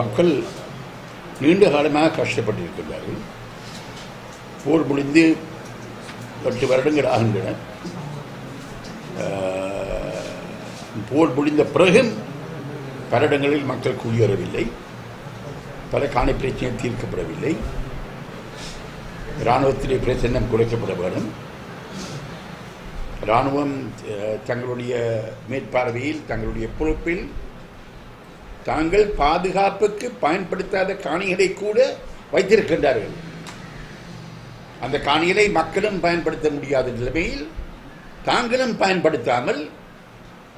மக்கள் நீண்ட காலமாக கஷ்டப்பட்டிருக்கிறார்கள். போர் முடிந்து 10 வருடங்கள் ஆகின்றன. போர் முடிந்த பிறகும் பல இடங்களில் மக்கள் குடியேறவில்லை, பல காணி பிரச்சனை தீர்க்கப்படவில்லை, இராணுவத்திலே பிரச்சனை குறைக்கப்பட வேண்டும். இராணுவம் தங்களுடைய மேற்பார்வையில் தங்களுடைய பொறுப்பில் தாங்கள் பாதுகாப்புக்கு பயன்படுத்தாத காணிகளை கூட வைத்திருக்கின்றார்கள். அந்த காணிகளை மக்களும் பயன்படுத்த முடியாத நிலைமையில் தாங்களும் பயன்படுத்தாமல்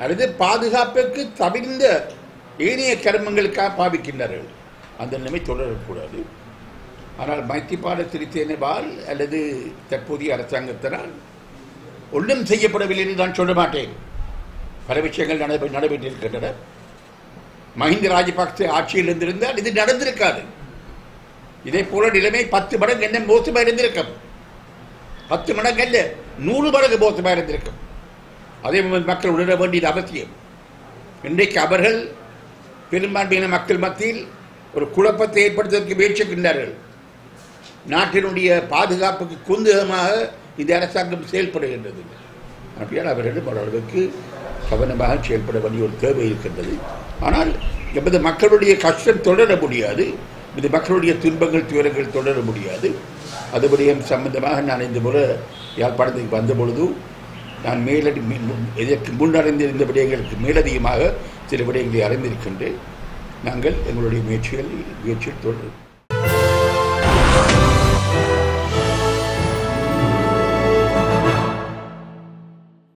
அல்லது பாதுகாப்புக்கு தவிர்ந்த ஏனைய கர்மங்களுக்காக பாவிக்கின்றார்கள். அந்த நிலைமை தொடரக்கூடாது. ஆனால் மைத்திரிபால சிறிசேனவால் அல்லது தற்போதைய அரசாங்கத்தினால் ஒன்றும் செய்யப்படவில்லை என்று நான் சொல்ல மாட்டேன். பல விஷயங்கள் நடைபெற்றிருக்கின்றன. மஹிந்த ராஜபக்சே ஆட்சியில் இருந்திருந்தால் இது நடந்திருக்காது. இதே போல நிலைமை 10 மடங்கு என்ன மோசமாக இருந்திருக்கும். 10 மடங்கு அல்ல, 100 மடங்கு மோசமாக இருந்திருக்கும். அதே மக்கள் உணர வேண்டியது அவசியம். இன்றைக்கு அவர்கள் பெரும்பான்மையான மக்கள் மத்தியில் ஒரு குழப்பத்தை ஏற்படுத்துவதற்கு முயற்சிக்கின்றார்கள். நாட்டினுடைய பாதுகாப்புக்கு குந்தகமாக இந்த அரசாங்கம் செயல்படுகின்றது. அப்படியால் அவர்கள் ஓரளவுக்கு கவனமாக செயல்பட வேண்டிய ஒரு தேவை இருக்கின்றது. ஆனால் எமது மக்களுடைய கஷ்டம் தொடர முடியாது, எமது மக்களுடைய துன்பங்கள் துயரங்கள் தொடர முடியாது. அதுபடியும் சம்பந்தமாக நான் இந்த முறை யாழ்ப்பாணத்துக்கு வந்தபொழுது நான் இதற்கு முன்னடைந்திருந்த விடயங்களுக்கு மேலதிகமாக சில விடயங்களை அறிந்திருக்கின்றேன். நாங்கள் எங்களுடைய முயற்சியில் தொடரும்.